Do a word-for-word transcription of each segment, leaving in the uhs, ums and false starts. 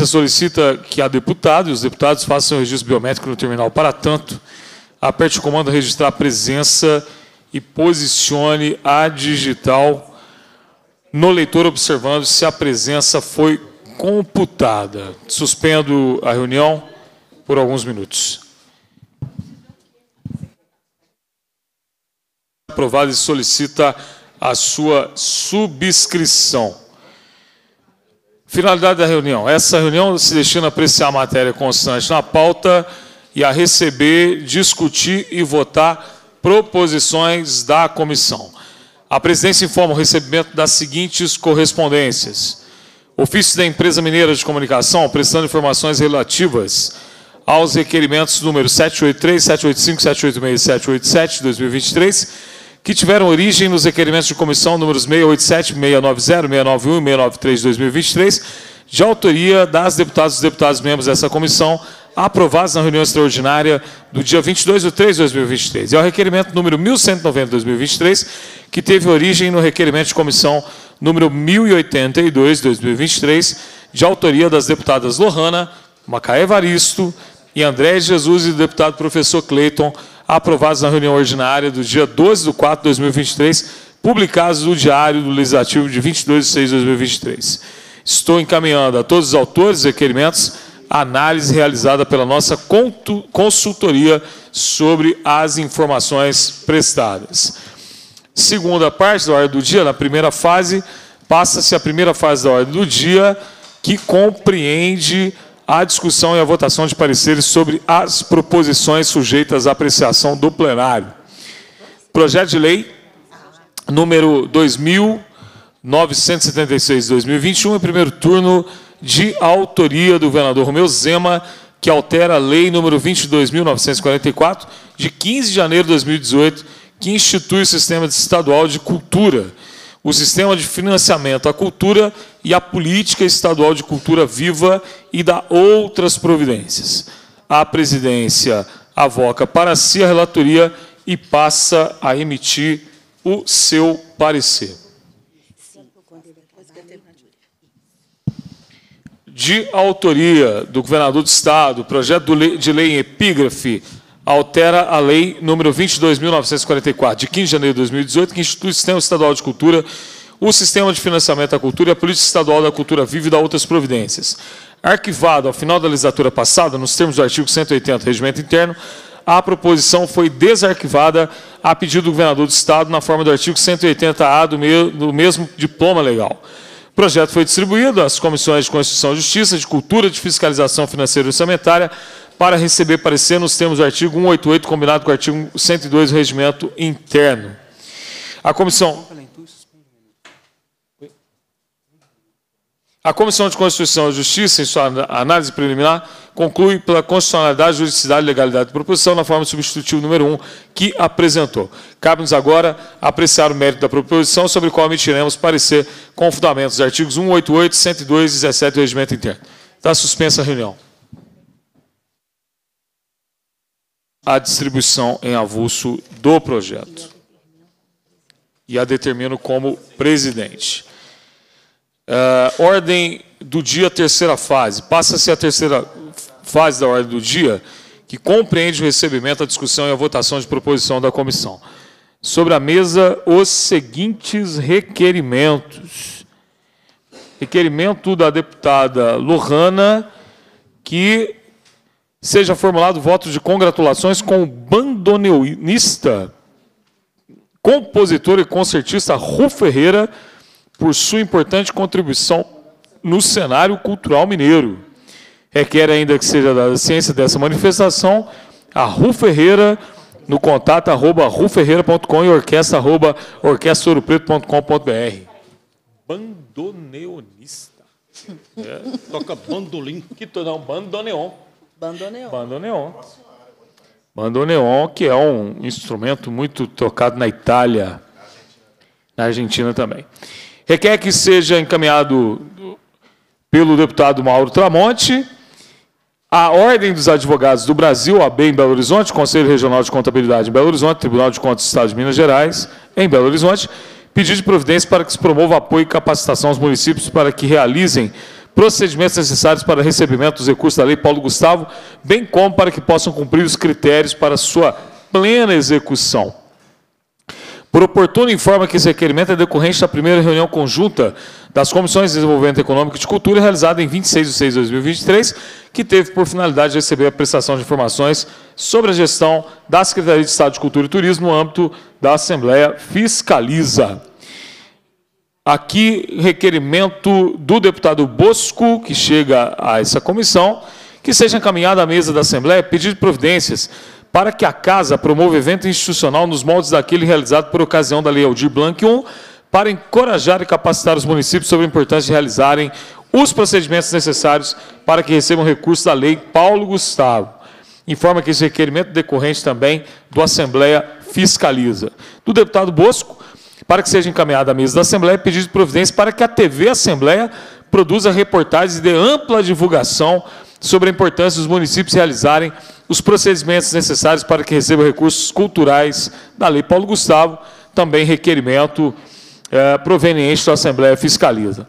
Você solicita que a deputada e os deputados façam o registro biométrico no terminal. Para tanto, aperte o comando registrar a presença e posicione a digital no leitor observando se a presença foi computada. Suspendo a reunião por alguns minutos. Aprovado e solicita a sua subscrição. Finalidade da reunião. Essa reunião se destina a apreciar a matéria constante na pauta e a receber, discutir e votar proposições da comissão. A presidência informa o recebimento das seguintes correspondências. Ofício da Empresa Mineira de Comunicação, prestando informações relativas aos requerimentos número sete oito três, sete oito cinco, sete oito seis e sete oito sete de dois mil e vinte e três, que tiveram origem nos requerimentos de comissão números seiscentos e oitenta e sete, seiscentos e noventa e um e seiscentos e noventa e três de dois mil e vinte e três, de autoria das deputadas e deputados membros dessa comissão, aprovados na reunião extraordinária do dia vinte e dois de três de dois mil e vinte e três. E ao requerimento número mil cento e noventa de dois mil e vinte e três, que teve origem no requerimento de comissão número mil e oitenta e dois de dois mil e vinte e três, de autoria das deputadas Lorrana, Macaé Evaristo e André Jesus e do deputado professor Cleiton, aprovados na reunião ordinária do dia doze de quatro de dois mil e vinte e três, publicados no Diário do Legislativo de vinte e dois de seis de dois mil e vinte e três. Estou encaminhando a todos os autores e requerimentos a análise realizada pela nossa consultoria sobre as informações prestadas. Segunda parte da ordem do dia, na primeira fase, passa-se a primeira fase da ordem do dia, que compreende a discussão e a votação de pareceres sobre as proposições sujeitas à apreciação do plenário. Projeto de lei número dois mil novecentos e setenta e seis de dois mil e vinte e um, em primeiro turno, de autoria do governador Romeu Zema, que altera a lei número vinte e dois mil novecentos e quarenta e quatro, de quinze de janeiro de dois mil e dezoito, que institui o Sistema Estadual de Cultura, o Sistema de Financiamento à Cultura e a Política Estadual de Cultura Viva e dá outras providências. A presidência avoca para si a relatoria e passa a emitir o seu parecer. De autoria do governador do Estado, o projeto de lei em epígrafe altera a lei número vinte e dois mil novecentos e quarenta e quatro, de quinze de janeiro de dois mil e dezoito, que institui o Sistema Estadual de Cultura, o Sistema de Financiamento à Cultura e a Política Estadual da Cultura Viva e dá outras providências. Arquivado ao final da legislatura passada, nos termos do artigo cento e oitenta do Regimento Interno, a proposição foi desarquivada a pedido do governador do Estado na forma do artigo cento e oitenta A do, me do mesmo diploma legal. O projeto foi distribuído às Comissões de Constituição e Justiça, de Cultura, de Fiscalização Financeira e Orçamentária, para receber parecer nos termos do artigo cento e oitenta e oito, combinado com o artigo cento e dois do Regimento Interno. A Comissão... A Comissão de Constituição e Justiça, em sua análise preliminar, conclui pela constitucionalidade, juridicidade e legalidade da proposição na forma substitutiva número um que apresentou. Cabe-nos agora apreciar o mérito da proposição, sobre o qual emitiremos parecer com fundamentos dos artigos cento e oitenta e oito, cento e dois e dezessete do Regimento Interno. Está suspensa a reunião. A distribuição em avulso do projeto. E a determino como presidente. Uh, ordem do dia, terceira fase. Passa-se a terceira fase da ordem do dia, que compreende o recebimento, a discussão e a votação de proposição da comissão. Sobre a mesa, os seguintes requerimentos. Requerimento da deputada Lorrana, que seja formulado voto de congratulações com o bandoneonista, compositor e concertista Ru Ferreira, por sua importante contribuição no cenário cultural mineiro. Requer ainda que seja dada ciência dessa manifestação a Ru Ferreira no contato arroba ruferreira ponto com e orquestra arroba orquestra ouro preto ponto com ponto br. Bandoneonista. É, toca bandolim. Que não, bandoneon. Bandoneon. Bandoneon. Bandoneon, que é um instrumento muito tocado na Itália, na Argentina também. Requer que seja encaminhado pelo deputado Mauro Tramonte a Ordem dos Advogados do Brasil, A B em Belo Horizonte, Conselho Regional de Contabilidade em Belo Horizonte, Tribunal de Contas do Estado de Minas Gerais, em Belo Horizonte, pedido de providência para que se promova apoio e capacitação aos municípios para que realizem procedimentos necessários para recebimento dos recursos da Lei Paulo Gustavo, bem como para que possam cumprir os critérios para sua plena execução. Por oportuno, informa que esse requerimento é decorrente da primeira reunião conjunta das Comissões de Desenvolvimento Econômico e de Cultura, realizada em vinte e seis de seis de dois mil e vinte e três, que teve por finalidade receber a prestação de informações sobre a gestão da Secretaria de Estado de Cultura e Turismo no âmbito da Assembleia Fiscaliza. Aqui, requerimento do deputado Bosco, que chega a essa comissão, que seja encaminhada à mesa da Assembleia pedido de providências para que a Casa promova evento institucional nos moldes daquele realizado por ocasião da Lei Aldir Blanc I, para encorajar e capacitar os municípios sobre a importância de realizarem os procedimentos necessários para que recebam recursos da Lei Paulo Gustavo. Informa que esse requerimento decorrente também do Assembleia Fiscaliza. Do deputado Bosco, para que seja encaminhada à mesa da Assembleia, pedido de providência para que a T V Assembleia produza reportagens e dê ampla divulgação sobre a importância dos municípios realizarem os procedimentos necessários para que recebam recursos culturais da Lei Paulo Gustavo, também requerimento é, proveniente da Assembleia Fiscaliza.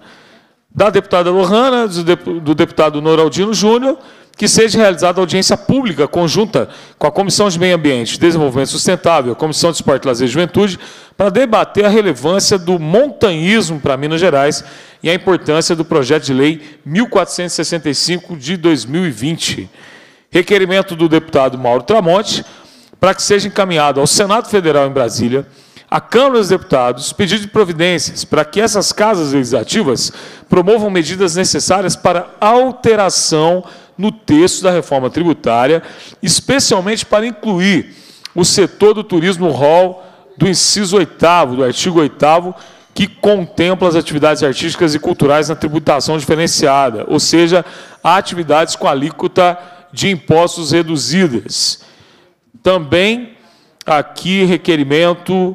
Da deputada Lorrana, do deputado Noraldino Júnior, que seja realizada audiência pública conjunta com a Comissão de Meio Ambiente, Desenvolvimento Sustentável, a Comissão de Esporte, Lazer e Juventude, para debater a relevância do montanhismo para Minas Gerais e a importância do projeto de lei mil quatrocentos e sessenta e cinco de dois mil e vinte. Requerimento do deputado Mauro Tramonte, para que seja encaminhado ao Senado Federal em Brasília, à Câmara dos Deputados, pedido de providências para que essas casas legislativas promovam medidas necessárias para alteração no texto da reforma tributária, especialmente para incluir o setor do turismo no rol do inciso oitavo, do artigo oitavo, que contempla as atividades artísticas e culturais na tributação diferenciada, ou seja, atividades com alíquota de impostos reduzidas. Também aqui requerimento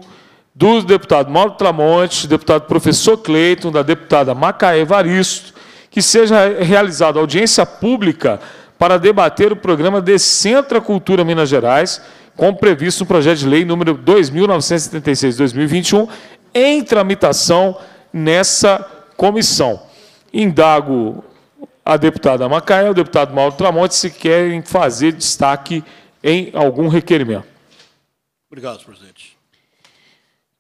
do deputado Mauro Tramonte, deputado professor Cleiton, da deputada Macaé Evaristo, que seja realizada audiência pública para debater o programa Decentra Cultura Minas Gerais, como previsto no projeto de lei número dois mil novecentos e setenta e seis de dois mil e vinte e um, em tramitação nessa comissão. Indago a deputada Macaé, o deputado Mauro Tramonte, se querem fazer destaque em algum requerimento. Obrigado, presidente.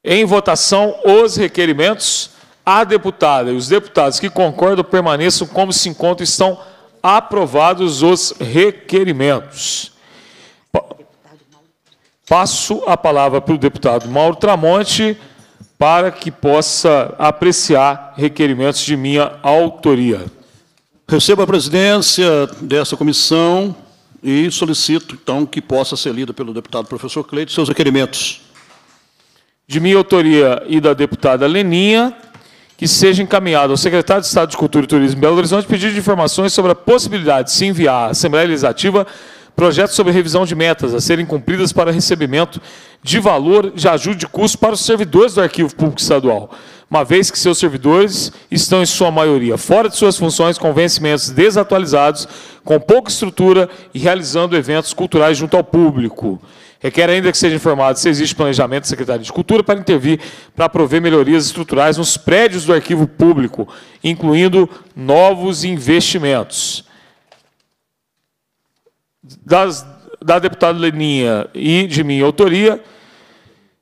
Em votação, os requerimentos. A deputada e os deputados que concordam permaneçam como se encontram. Estão aprovados os requerimentos. Passo a palavra para o deputado Mauro Tramonte para que possa apreciar requerimentos de minha autoria. Recebo a presidência dessa comissão e solicito, então, que possa ser lida pelo deputado professor Cleiton seus requerimentos. De minha autoria e da deputada Leninha, que seja encaminhado ao secretário de Estado de Cultura e Turismo em Belo Horizonte pedido de informações sobre a possibilidade de se enviar à Assembleia Legislativa projetos sobre revisão de metas a serem cumpridas para recebimento de valor de ajuda de custo para os servidores do Arquivo Público Estadual, uma vez que seus servidores estão, em sua maioria, fora de suas funções, com vencimentos desatualizados, com pouca estrutura e realizando eventos culturais junto ao público. Requer ainda que seja informado se existe planejamento da Secretaria de Cultura para intervir para prover melhorias estruturais nos prédios do Arquivo Público, incluindo novos investimentos. Das, da deputada Leninha e de minha autoria,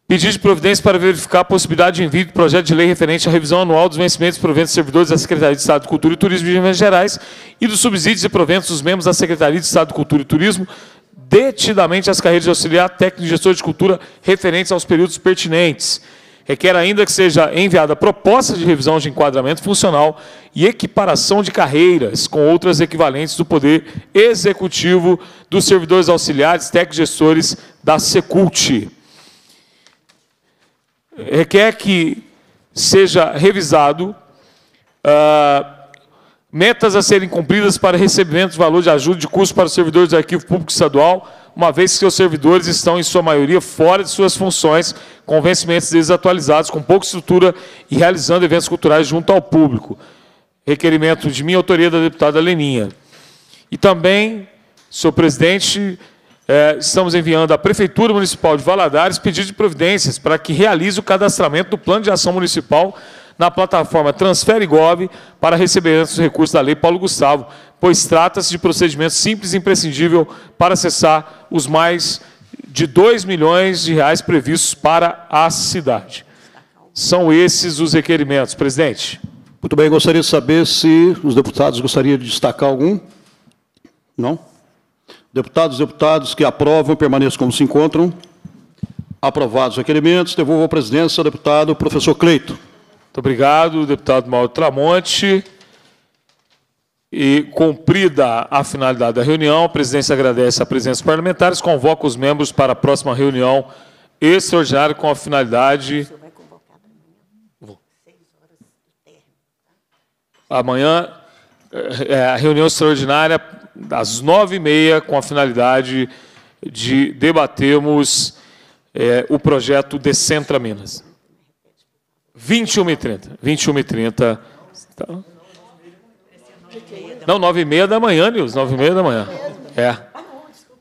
pedido de providência para verificar a possibilidade de envio do projeto de lei referente à revisão anual dos vencimentos e proventos dos servidores da Secretaria de Estado de Cultura e Turismo de Minas Gerais e dos subsídios e proventos dos membros da Secretaria de Estado de Cultura e Turismo, detidamente às carreiras de auxiliar técnico e gestor de cultura referentes aos períodos pertinentes. Requer ainda que seja enviada proposta de revisão de enquadramento funcional e equiparação de carreiras com outras equivalentes do poder executivo dos servidores auxiliares, técnicos gestores da Secult. Requer que seja revisado uh, metas a serem cumpridas para recebimento de valor de ajuda de custo para os servidores do Arquivo Público Estadual, uma vez que seus servidores estão, em sua maioria, fora de suas funções, com vencimentos desatualizados, com pouca estrutura e realizando eventos culturais junto ao público. Requerimento de minha autoria da deputada Leninha. E também, senhor presidente, eh, estamos enviando à Prefeitura Municipal de Valadares pedido de providências para que realize o cadastramento do Plano de Ação Municipal na plataforma TransfereGov para receber os recursos da Lei Paulo Gustavo, pois trata-se de procedimento simples e imprescindível para acessar os mais de dois milhões de reais previstos para a cidade. São esses os requerimentos, presidente. Muito bem, gostaria de saber se os deputados gostariam de destacar algum. Não? Deputados e deputadas que aprovam, permaneçam como se encontram. Aprovados os requerimentos, devolvo à presidência ao deputado professor Cleiton. Muito obrigado, deputado Mauro Tramonte. E, cumprida a finalidade da reunião, a presidência agradece a presença dos parlamentares, convoca os membros para a próxima reunião extraordinária com a finalidade... Amanhã, é, a reunião extraordinária, às nove e meia, com a finalidade de debatermos é, o projeto Decentra Minas. vinte e uma e trinta. vinte e uma e trinta. Tá. Não, nove e meia da manhã, Nils. Nove e meia da manhã. É.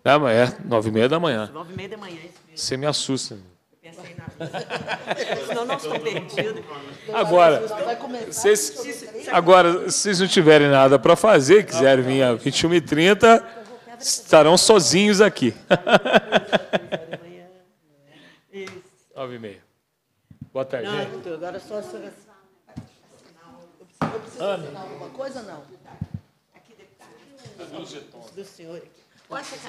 É, nove e meia da manhã. Nove e meia da manhã. Você me assusta, Nils. Senão não estou perdido. Agora, vocês, agora, se vocês não tiverem nada para fazer, quiserem vir às vinte e uma e trinta, estarão sozinhos aqui. nove e meia. Boa tarde. Não, agora só se... Eu preciso assinar alguma coisa, não? Aqui, deputado. Do senhor aqui.